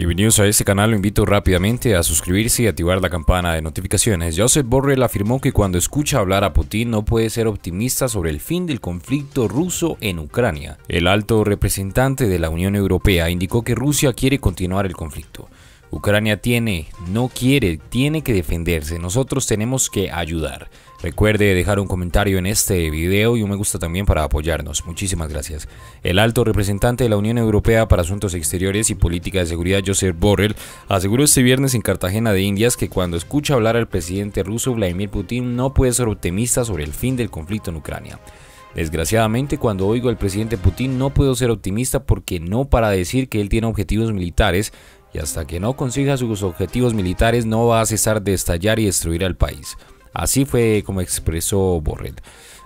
Bienvenidos a este canal, lo invito rápidamente a suscribirse y activar la campana de notificaciones. Josep Borrell afirmó que cuando escucha hablar a Putin no puede ser optimista sobre el fin del conflicto ruso en Ucrania. El alto representante de la Unión Europea indicó que Rusia quiere continuar el conflicto. Ucrania tiene que defenderse, nosotros tenemos que ayudar. Recuerde dejar un comentario en este video y un me gusta también para apoyarnos. Muchísimas gracias. El alto representante de la Unión Europea para Asuntos Exteriores y Política de Seguridad, Josep Borrell, aseguró este viernes en Cartagena de Indias que cuando escucha hablar al presidente ruso Vladimir Putin no puede ser optimista sobre el fin del conflicto en Ucrania. Desgraciadamente, cuando oigo al presidente Putin no puedo ser optimista porque no para decir que él tiene objetivos militares, y hasta que no consiga sus objetivos militares no va a cesar de estallar y destruir al país. Así fue como expresó Borrell.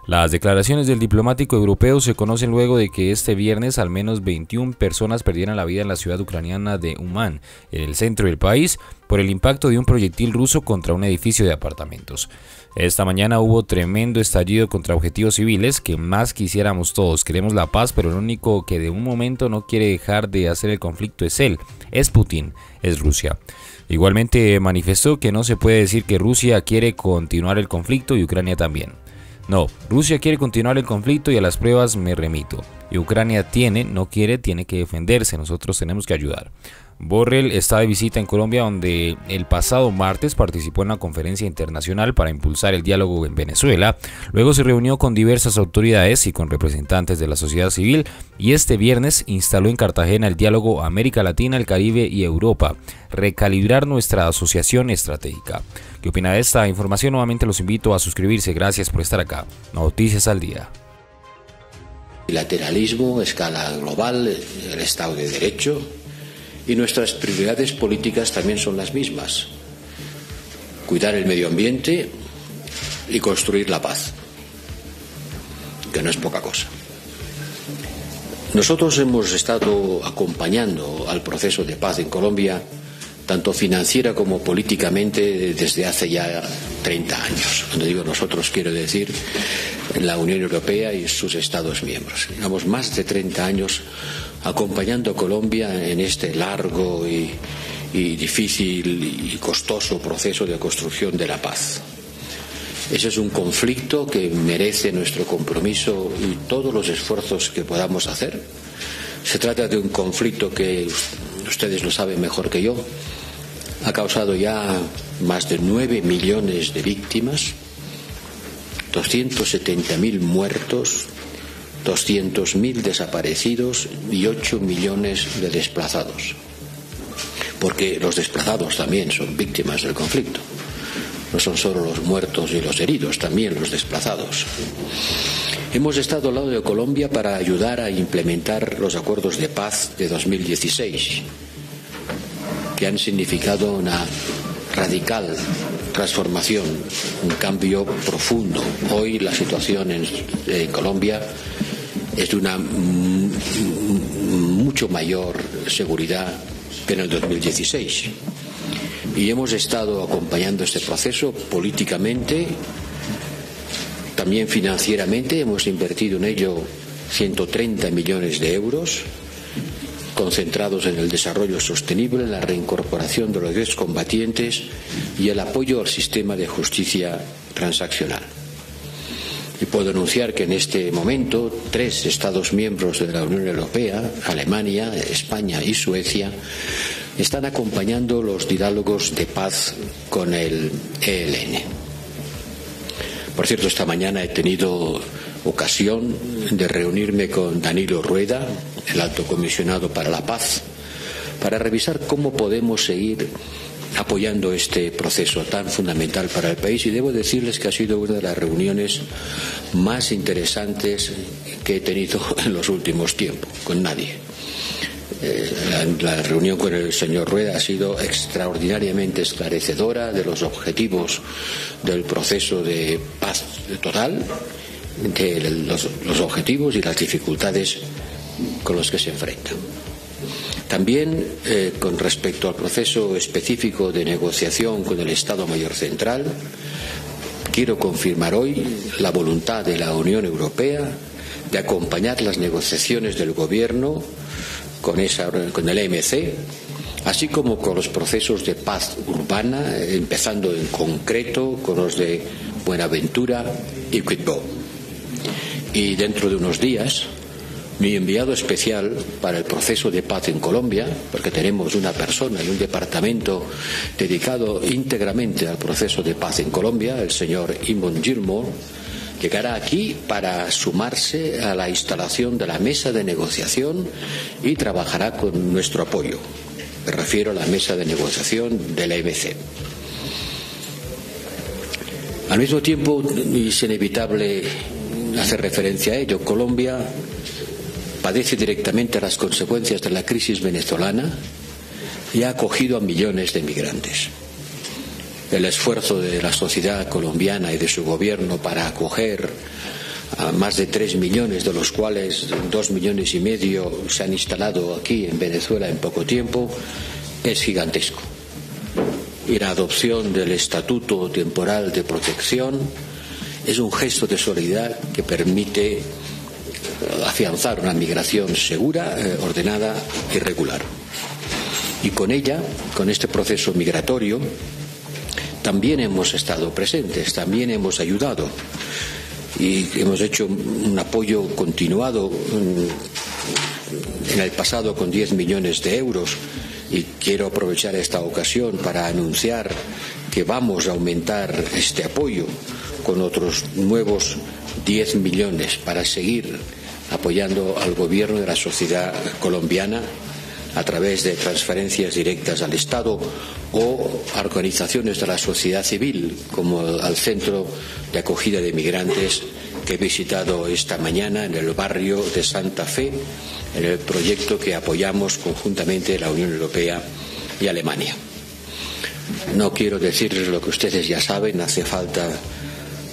Las declaraciones del diplomático europeo se conocen luego de que este viernes al menos 21 personas perdieran la vida en la ciudad ucraniana de Uman, en el centro del país, por el impacto de un proyectil ruso contra un edificio de apartamentos. Esta mañana hubo tremendo estallido contra objetivos civiles que más quisiéramos todos. Queremos la paz, pero el único que de un momento no quiere dejar de hacer el conflicto es él, es Putin, es Rusia. Igualmente manifestó que no se puede decir que Rusia quiere continuar el conflicto y Ucrania también. No, Rusia quiere continuar el conflicto y a las pruebas me remito. Y Ucrania tiene que defenderse, nosotros tenemos que ayudar. Borrell está de visita en Colombia, donde el pasado martes participó en una conferencia internacional para impulsar el diálogo en Venezuela. Luego se reunió con diversas autoridades y con representantes de la sociedad civil y este viernes instaló en Cartagena el diálogo América Latina, el Caribe y Europa, recalibrar nuestra asociación estratégica. ¿Qué opina de esta información? Nuevamente los invito a suscribirse. Gracias por estar acá. Noticias al día. Bilateralismo, escala global, el Estado de Derecho. Y nuestras prioridades políticas también son las mismas. Cuidar el medio ambiente y construir la paz, que no es poca cosa. Nosotros hemos estado acompañando al proceso de paz en Colombia, tanto financiera como políticamente, desde hace ya 30 años. Cuando digo nosotros quiero decir la Unión Europea y sus Estados miembros. Llevamos más de 30 años acompañando a Colombia en este largo y difícil y costoso proceso de construcción de la paz. Ese es un conflicto que merece nuestro compromiso y todos los esfuerzos que podamos hacer. Se trata de un conflicto que, ustedes lo saben mejor que yo, ha causado ya más de 9 millones de víctimas, 270.000 muertos, 200.000 desaparecidos y 8 millones de desplazados. Porque los desplazados también son víctimas del conflicto. No son solo los muertos y los heridos, también los desplazados. Hemos estado al lado de Colombia para ayudar a implementar los acuerdos de paz de 2016, que han significado una radical transformación, un cambio profundo. Hoy la situación en Colombia es de una mucho mayor seguridad que en el 2016. Y hemos estado acompañando este proceso políticamente, también financieramente. Hemos invertido en ello 130 millones de euros, concentrados en el desarrollo sostenible, en la reincorporación de los excombatientes y el apoyo al sistema de justicia transaccional. Y puedo anunciar que en este momento 3 Estados miembros de la Unión Europea, Alemania, España y Suecia, están acompañando los diálogos de paz con el ELN. Por cierto, esta mañana he tenido ocasión de reunirme con Danilo Rueda, el alto comisionado para la paz, para revisar cómo podemos seguir apoyando este proceso tan fundamental para el país, y debo decirles que ha sido una de las reuniones más interesantes que he tenido en los últimos tiempos con nadie. La reunión con el señor Rueda ha sido extraordinariamente esclarecedora de los objetivos del proceso de paz total, de los objetivos y las dificultades con los que se enfrentan. También con respecto al proceso específico de negociación con el Estado Mayor Central, quiero confirmar hoy la voluntad de la Unión Europea de acompañar las negociaciones del Gobierno con el EBC así como con los procesos de paz urbana, empezando en concreto con los de Buenaventura y Quibdó. Y dentro de unos días, mi enviado especial para el proceso de paz en Colombia, porque tenemos una persona y un departamento dedicado íntegramente al proceso de paz en Colombia, el señor Ibon Gilmour, llegará aquí para sumarse a la instalación de la mesa de negociación y trabajará con nuestro apoyo. Me refiero a la mesa de negociación de la EBC. Al mismo tiempo, y es inevitable hacer referencia a ello, Colombia padece directamente las consecuencias de la crisis venezolana y ha acogido a millones de migrantes. El esfuerzo de la sociedad colombiana y de su gobierno para acoger a más de 3 millones, de los cuales 2,5 millones se han instalado aquí en Venezuela en poco tiempo, es gigantesco. Y la adopción del Estatuto Temporal de Protección es un gesto de solidaridad que permite afianzar una migración segura, ordenada y regular. Y con ella, con este proceso migratorio, también hemos estado presentes, también hemos ayudado y hemos hecho un apoyo continuado en el pasado con 10 millones de euros. Y quiero aprovechar esta ocasión para anunciar que vamos a aumentar este apoyo con otros nuevos 10 millones para seguir apoyando al gobierno de la sociedad colombiana a través de transferencias directas al Estado o a organizaciones de la sociedad civil, como al Centro de Acogida de Migrantes que he visitado esta mañana en el barrio de Santa Fe, en el proyecto que apoyamos conjuntamente la Unión Europea y Alemania. No quiero decirles lo que ustedes ya saben, hace falta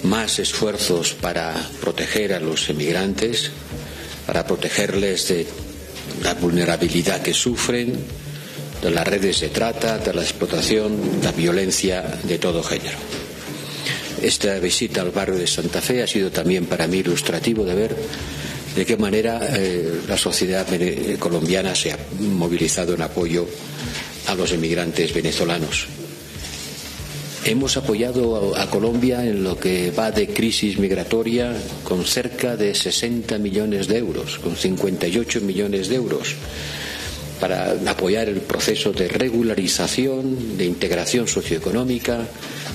más esfuerzos para proteger a los emigrantes, para protegerles de la vulnerabilidad que sufren, de las redes de trata, de la explotación, de la violencia de todo género. Esta visita al barrio de Santa Fe ha sido también para mí ilustrativo de ver de qué manera la sociedad colombiana se ha movilizado en apoyo a los emigrantes venezolanos. Hemos apoyado a Colombia en lo que va de crisis migratoria con cerca de 60 millones de euros, con 58 millones de euros, para apoyar el proceso de regularización, de integración socioeconómica,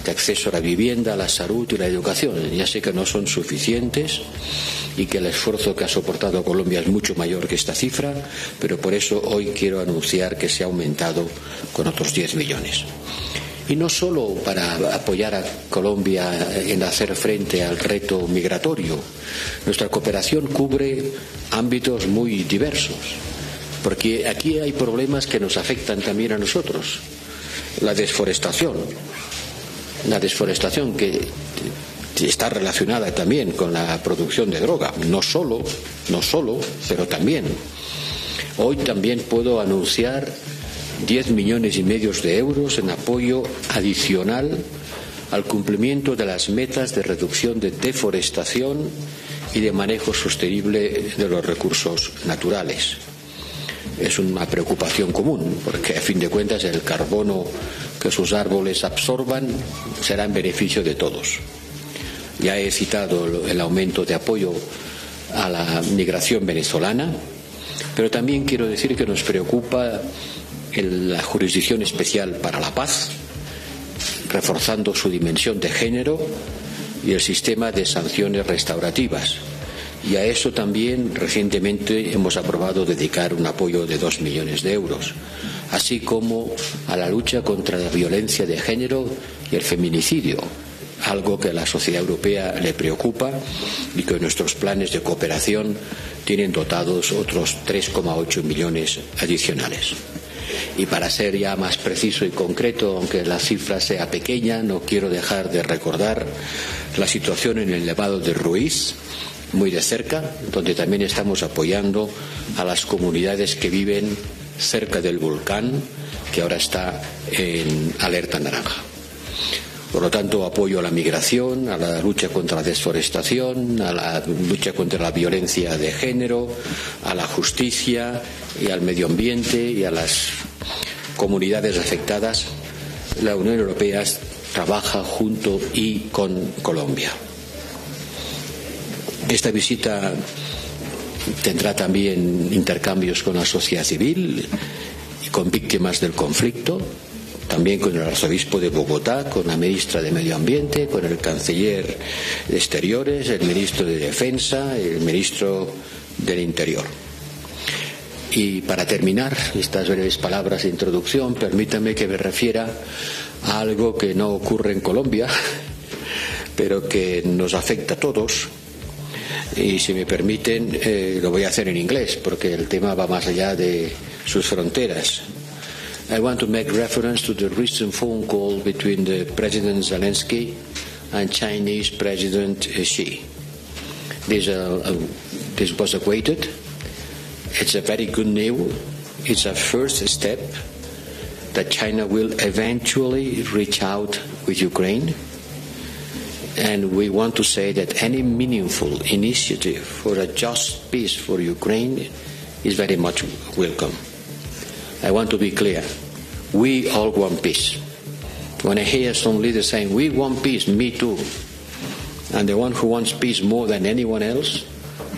de acceso a la vivienda, a la salud y la educación. Ya sé que no son suficientes y que el esfuerzo que ha soportado Colombia es mucho mayor que esta cifra, pero por eso hoy quiero anunciar que se ha aumentado con otros 10 millones. Y no solo para apoyar a Colombia en hacer frente al reto migratorio. Nuestra cooperación cubre ámbitos muy diversos, porque aquí hay problemas que nos afectan también a nosotros. La desforestación que está relacionada también con la producción de droga, no solo, pero también. Hoy también puedo anunciar 10 millones y medio de euros en apoyo adicional al cumplimiento de las metas de reducción de deforestación y de manejo sostenible de los recursos naturales. Es una preocupación común, porque a fin de cuentas el carbono que sus árboles absorban será en beneficio de todos. Ya he citado el aumento de apoyo a la migración venezolana, pero también quiero decir que nos preocupa la Jurisdicción Especial para la Paz, reforzando su dimensión de género y el sistema de sanciones restaurativas. Y a eso también recientemente hemos aprobado dedicar un apoyo de 2 millones de euros, así como a la lucha contra la violencia de género y el feminicidio, algo que a la sociedad europea le preocupa y que nuestros planes de cooperación tienen dotados otros 3,8 millones adicionales. Y para ser ya más preciso y concreto, aunque la cifra sea pequeña, no quiero dejar de recordar la situación en el Nevado de Ruiz, muy de cerca, donde también estamos apoyando a las comunidades que viven cerca del volcán, que ahora está en alerta naranja. Por lo tanto, apoyo a la migración, a la lucha contra la desforestación, a la lucha contra la violencia de género, a la justicia y al medio ambiente y a las comunidades afectadas, la Unión Europea trabaja junto y con Colombia. Esta visita tendrá también intercambios con la sociedad civil y con víctimas del conflicto, también con el arzobispo de Bogotá, con la ministra de Medio Ambiente, con el canciller de Exteriores, el ministro de Defensa, el ministro del Interior. Y para terminar estas breves palabras de introducción, permítame que me refiera a algo que no ocurre en Colombia, pero que nos afecta a todos. Y si me permiten, lo voy a hacer en inglés, porque el tema va más allá de sus fronteras. I want to make reference to the recent phone call between the President Zelensky and Chinese President Xi. This was awaited. It's a very good news. It's a first step that China will eventually reach out with Ukraine. And we want to say that any meaningful initiative for a just peace for Ukraine is very much welcome. I want to be clear. We all want peace. When I hear some leaders saying, we want peace, me too. And the one who wants peace more than anyone else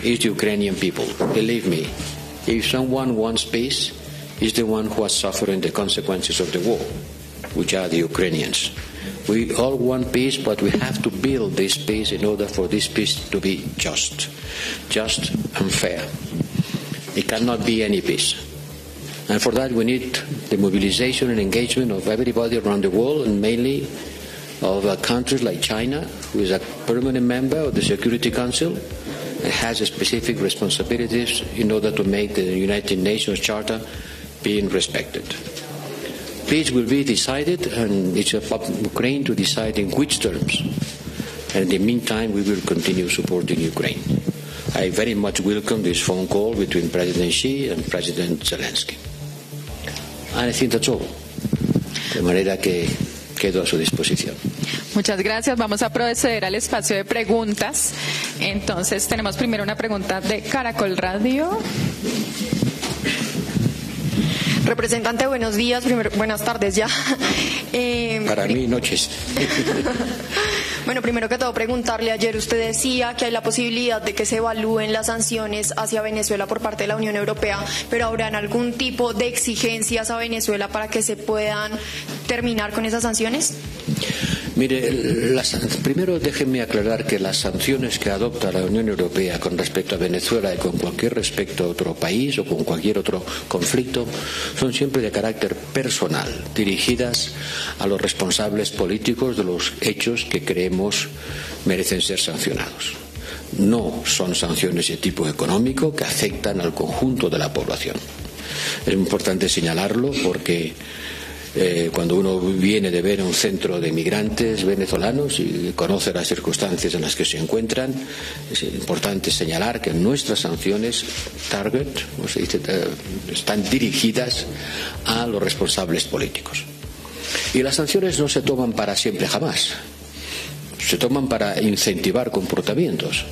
is the Ukrainian people. Believe me, if someone wants peace, it's the one who has suffered the consequences of the war, which are the Ukrainians. We all want peace, but we have to build this peace in order for this peace to be just and fair. It cannot be any peace. And for that we need the mobilization and engagement of everybody around the world, and mainly of countries like China, who is a permanent member of the Security Council and has specific responsibilities in order to make the United Nations Charter being respected. Peace will be decided, and it's up to Ukraine to decide in which terms. And in the meantime, we will continue supporting Ukraine. I very much welcome this phone call between President Xi and President Zelensky. And I think that's all. De manera que quedo a su disposición. Muchas gracias. Vamos a proceder al espacio de preguntas. Entonces, tenemos primero una pregunta de Caracol Radio. Representante, buenos días, buenas tardes ya. Para mí, noches. Bueno, primero que todo, preguntarle, ayer usted decía que hay la posibilidad de que se evalúen las sanciones hacia Venezuela por parte de la Unión Europea, pero ¿habrán algún tipo de exigencias a Venezuela para que se puedan terminar con esas sanciones? Mire, primero déjenme aclarar que las sanciones que adopta la Unión Europea con respecto a Venezuela y con cualquier respecto a otro país o con cualquier otro conflicto son siempre de carácter personal, dirigidas a los responsables políticos de los hechos que creemos merecen ser sancionados. No son sanciones de tipo económico que afectan al conjunto de la población. Es importante señalarlo porque cuando uno viene de ver un centro de migrantes venezolanos y conoce las circunstancias en las que se encuentran, es importante señalar que nuestras sanciones target, como se dice, están dirigidas a los responsables políticos. Y las sanciones no se toman para siempre jamás, se toman para incentivar comportamientos,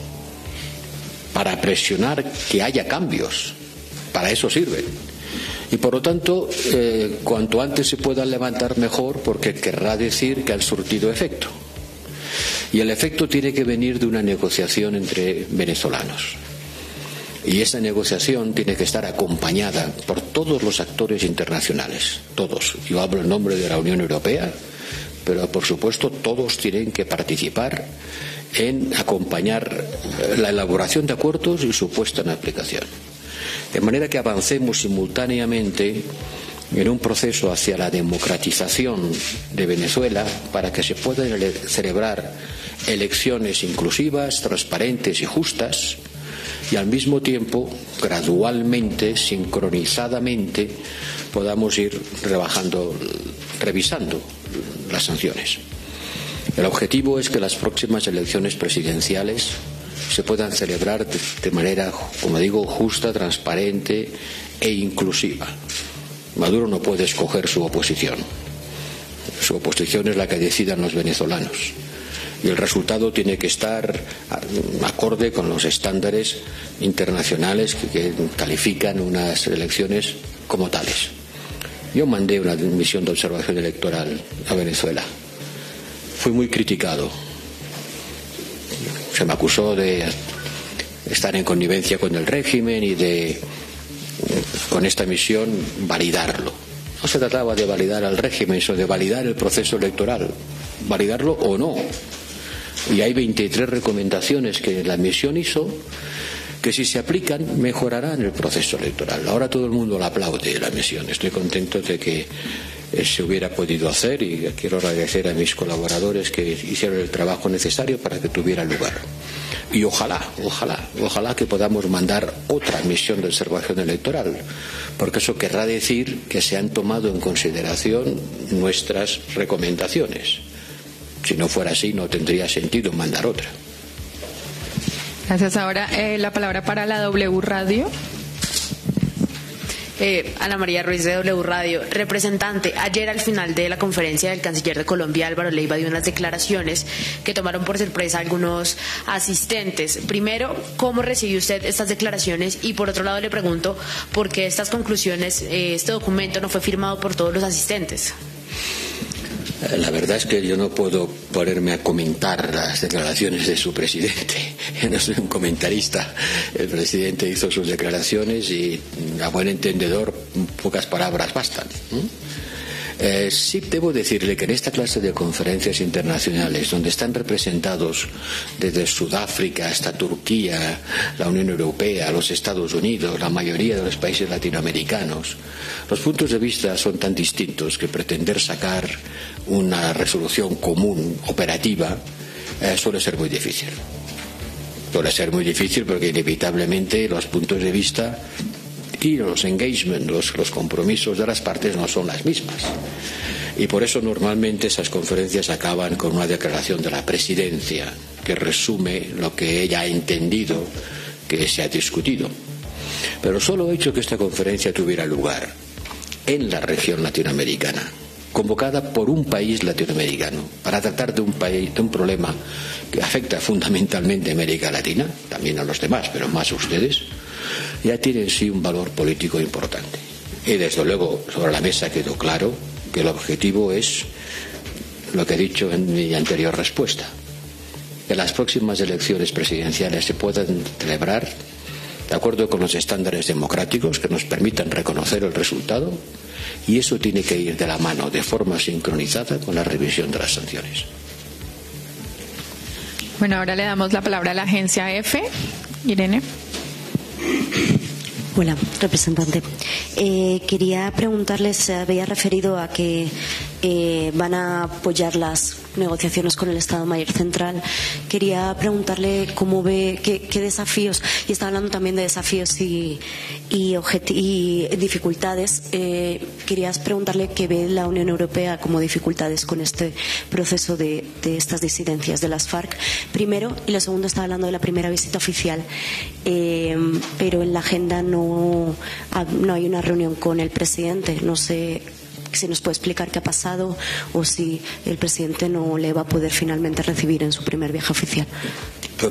para presionar que haya cambios, para eso sirven. Y por lo tanto, cuanto antes se puedan levantar mejor, porque querrá decir que han surtido efecto. Y el efecto tiene que venir de una negociación entre venezolanos. Y esa negociación tiene que estar acompañada por todos los actores internacionales, todos. Yo hablo en nombre de la Unión Europea, pero por supuesto todos tienen que participar en acompañar la elaboración de acuerdos y su puesta en aplicación. De manera que avancemos simultáneamente en un proceso hacia la democratización de Venezuela para que se puedan celebrar elecciones inclusivas, transparentes y justas, y al mismo tiempo, gradualmente, sincronizadamente, podamos ir revisando las sanciones. El objetivo es que las próximas elecciones presidenciales se puedan celebrar de manera, como digo, justa, transparente e inclusiva. Maduro no puede escoger su oposición. Su oposición es la que decidan los venezolanos. Y el resultado tiene que estar acorde con los estándares internacionales que califican unas elecciones como tales. Yo mandé una misión de observación electoral a Venezuela. Fui muy criticado. Se me acusó de estar en connivencia con el régimen y de, con esta misión, validarlo. No se trataba de validar al régimen, sino de validar el proceso electoral, validarlo o no. Y hay 23 recomendaciones que la misión hizo, que si se aplican mejorarán el proceso electoral. Ahora todo el mundo la aplaude, la misión. Estoy contento de que se hubiera podido hacer, y quiero agradecer a mis colaboradores que hicieron el trabajo necesario para que tuviera lugar. Y ojalá que podamos mandar otra misión de observación electoral, porque eso querrá decir que se han tomado en consideración nuestras recomendaciones. Si no fuera así, no tendría sentido mandar otra. Gracias. Ahora la palabra para la W Radio. Ana María Ruiz, de W Radio. Representante, ayer al final de la conferencia del canciller de Colombia, Álvaro Leiva, dio unas declaraciones que tomaron por sorpresa a algunos asistentes. Primero, ¿cómo recibió usted estas declaraciones? Y por otro lado, le pregunto, ¿por qué estas conclusiones, este documento no fue firmado por todos los asistentes? La verdad es que yo no puedo ponerme a comentar las declaraciones de su presidente. Yo no soy un comentarista. El presidente hizo sus declaraciones y a buen entendedor pocas palabras bastan. Sí debo decirle que en esta clase de conferencias internacionales, donde están representados desde Sudáfrica hasta Turquía, la Unión Europea, los Estados Unidos, la mayoría de los países latinoamericanos, los puntos de vista son tan distintos que pretender sacar una resolución común, operativa, suele ser muy difícil. Suele ser muy difícil porque inevitablemente los puntos de vista y los engagements, los compromisos de las partes no son las mismas. Y por eso normalmente esas conferencias acaban con una declaración de la presidencia que resume lo que ella ha entendido que se ha discutido. Pero solo he hecho que esta conferencia tuviera lugar en la región latinoamericana, convocada por un país latinoamericano para tratar de un problema que afecta fundamentalmente a América Latina, también a los demás, pero más a ustedes, ya tiene en sí un valor político importante. Y desde luego sobre la mesa quedó claro que el objetivo es lo que he dicho en mi anterior respuesta, que las próximas elecciones presidenciales se puedan celebrar de acuerdo con los estándares democráticos que nos permitan reconocer el resultado, y eso tiene que ir de la mano, de forma sincronizada, con la revisión de las sanciones. Bueno, ahora le damos la palabra a la agencia EFE. Irene. Hola, representante. Quería preguntarle, se había referido a que van a apoyar las negociaciones con el Estado Mayor Central. Quería preguntarle cómo ve, qué desafíos, y está hablando también de desafíos y dificultades. Quería preguntarle qué ve la Unión Europea como dificultades con este proceso de estas disidencias de las FARC, primero, y lo segundo, está hablando de la primera visita oficial, pero en la agenda no hay una reunión con el presidente. No sé si nos puede explicar qué ha pasado o si el presidente no le va a poder finalmente recibir en su primer viaje oficial.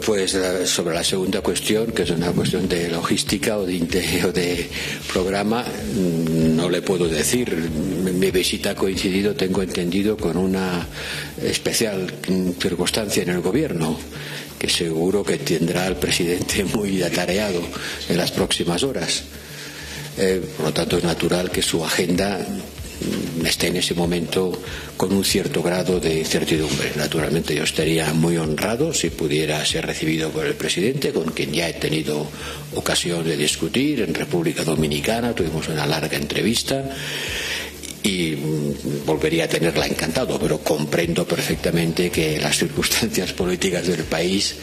Pues sobre la segunda cuestión, que es una cuestión de logística o de programa, no le puedo decir. Mi visita ha coincidido, tengo entendido, con una especial circunstancia en el gobierno, que seguro que tendrá al presidente muy atareado en las próximas horas. Por lo tanto, es natural que su agenda esté en ese momento con un cierto grado de incertidumbre. Naturalmente yo estaría muy honrado si pudiera ser recibido por el presidente, con quien ya he tenido ocasión de discutir en República Dominicana. Tuvimos una larga entrevista y volvería a tenerla encantado, pero comprendo perfectamente que las circunstancias políticas del país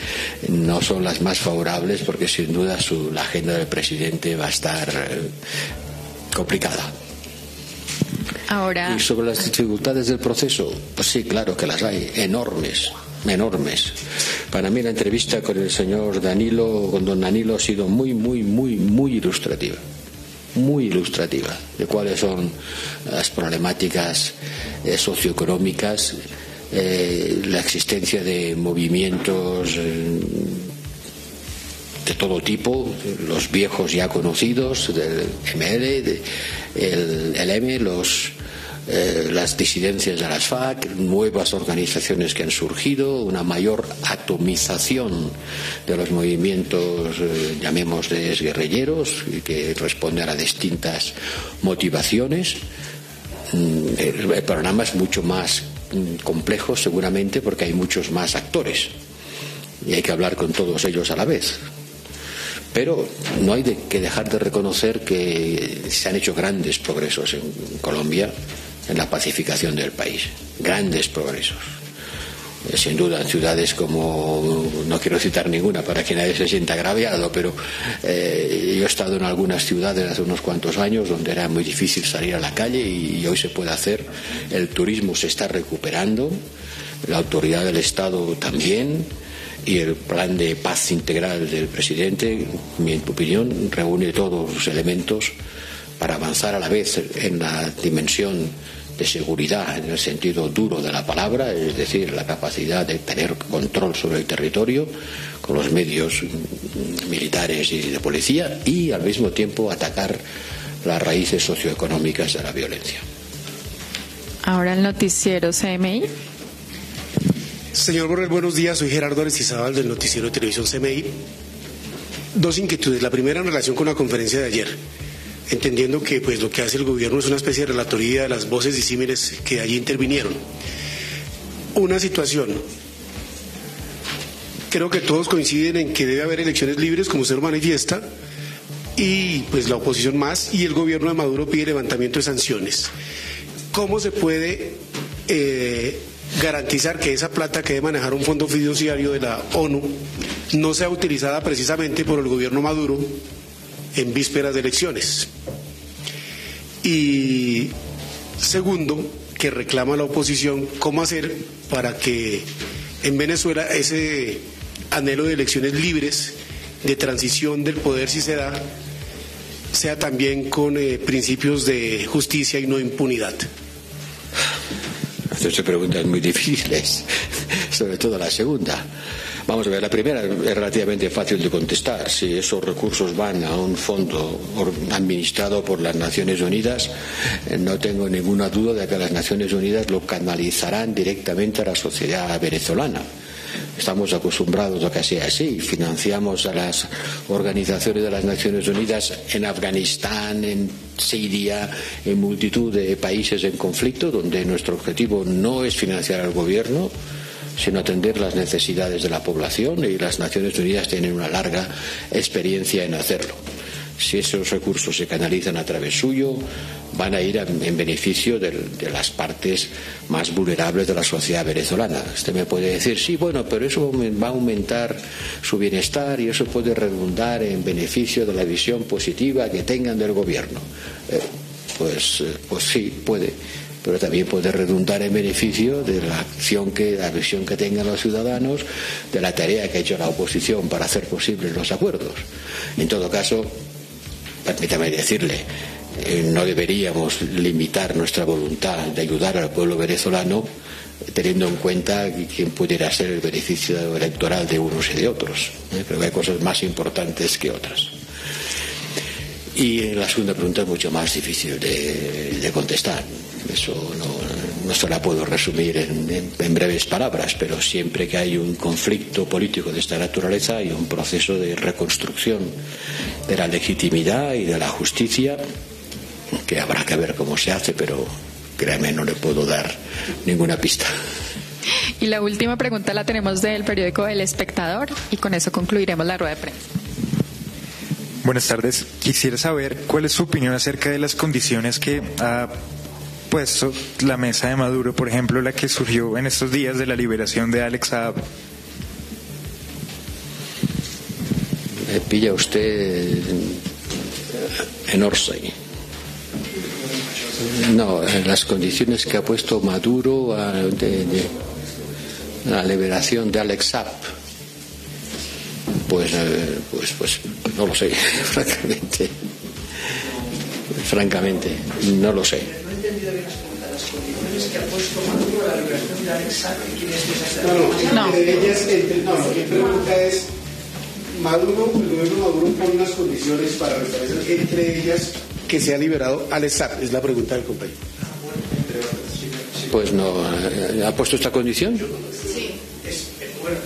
no son las más favorables, porque sin duda la agenda del presidente va a estar complicada. Ahora... Y sobre las dificultades del proceso, pues sí, claro que las hay, enormes, enormes. Para mí la entrevista con el señor Danilo, con don Danilo, ha sido muy ilustrativa. Muy ilustrativa de cuáles son las problemáticas socioeconómicas, la existencia de movimientos de todo tipo, los viejos ya conocidos del ML, el M, las disidencias de las FARC, nuevas organizaciones que han surgido, una mayor atomización de los movimientos, llamémosles guerrilleros, que responden a distintas motivaciones. El panorama es mucho más complejo, seguramente, porque hay muchos más actores y hay que hablar con todos ellos a la vez. Pero no hay que dejar de reconocer que se han hecho grandes progresos en Colombia en la pacificación del país, grandes progresos. Sin duda, en ciudades como, no quiero citar ninguna para que nadie se sienta agraviado, pero yo he estado en algunas ciudades hace unos cuantos años donde era muy difícil salir a la calle y hoy se puede hacer. El turismo se está recuperando, la autoridad del Estado también, y el plan de paz integral del presidente, en mi opinión, reúne todos los elementos para avanzar a la vez en la dimensión de seguridad en el sentido duro de la palabra, es decir, la capacidad de tener control sobre el territorio con los medios militares y de policía, y al mismo tiempo atacar las raíces socioeconómicas de la violencia. Ahora el noticiero CMI. Señor Borrell, buenos días. Soy Gerardo Arecizabal del noticiero de televisión CMI. Dos inquietudes. La primera en relación con la conferencia de ayer, entendiendo que pues lo que hace el gobierno es una especie de relatoría de las voces disímiles que allí intervinieron. Una situación, creo que todos coinciden en que debe haber elecciones libres, como usted lo manifiesta, y pues la oposición más, y el gobierno de Maduro pide levantamiento de sanciones. ¿Cómo se puede garantizar que esa plata que debe manejar un fondo fiduciario de la ONU no sea utilizada precisamente por el gobierno Maduro en vísperas de elecciones? Y segundo, que reclama la oposición, ¿cómo hacer para que en Venezuela ese anhelo de elecciones libres, de transición del poder, si se da, sea también con principios de justicia y no impunidad? Hacerse preguntas muy difíciles, sobre todo la segunda. Vamos a ver, la primera es relativamente fácil de contestar. Si esos recursos van a un fondo administrado por las Naciones Unidas, no tengo ninguna duda de que las Naciones Unidas lo canalizarán directamente a la sociedad venezolana. Estamos acostumbrados a que sea así. Financiamos a las organizaciones de las Naciones Unidas en Afganistán, en Siria, en multitud de países en conflicto, donde nuestro objetivo no es financiar al gobierno, sino atender las necesidades de la población, y las Naciones Unidas tienen una larga experiencia en hacerlo. Si esos recursos se canalizan a través suyo, van a ir en beneficio de las partes más vulnerables de la sociedad venezolana. Usted me puede decir, sí, bueno, pero eso va a aumentar su bienestar y eso puede redundar en beneficio de la visión positiva que tengan del gobierno. Pues sí, puede, pero también puede redundar en beneficio de la acción que, la visión que tengan los ciudadanos, de la tarea que ha hecho la oposición para hacer posibles los acuerdos. En todo caso, permítame decirle, no deberíamos limitar nuestra voluntad de ayudar al pueblo venezolano teniendo en cuenta quién pudiera ser el beneficio electoral de unos y de otros. Creo que hay cosas más importantes que otras. Y la segunda pregunta es mucho más difícil de contestar. Eso no se la puedo resumir en breves palabras, pero siempre que hay un conflicto político de esta naturaleza hay un proceso de reconstrucción de la legitimidad y de la justicia que habrá que ver cómo se hace, pero créame, no le puedo dar ninguna pista. Y la última pregunta la tenemos del periódico El Espectador, y con eso concluiremos la rueda de prensa. Buenas tardes. Quisiera saber cuál es su opinión acerca de las condiciones que ha puesto la mesa de Maduro, por ejemplo, la que surgió en estos días de la liberación de Alex Saab. Me pilla usted en Orsay. No, las condiciones que ha puesto Maduro de la liberación de Alex Saab. Pues no lo sé, francamente, no lo sé. No. No, mi pregunta es, el gobierno Maduro pone unas condiciones para restablecer, entre ellas que se ha liberado Alex Saab, es la pregunta del compañero. Pues no, ¿ha puesto esta condición? Sí. Bueno,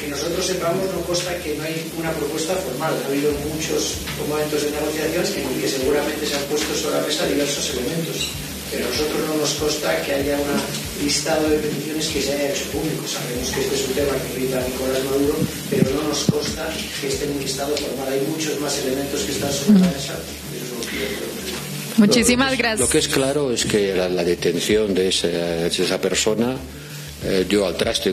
que nosotros sepamos, no consta que no hay una propuesta formal. Ha habido muchos momentos de negociaciones en los que seguramente se han puesto sobre la mesa diversos elementos, pero a nosotros no nos consta que haya un listado de peticiones que se haya hecho público. Sabemos que este es un tema que grita Nicolás Maduro, pero no nos consta que esté en un listado formal. Hay muchos más elementos que están sobre la mesa. Muchísimas gracias. Lo que es claro es que la detención de esa persona dio al traste.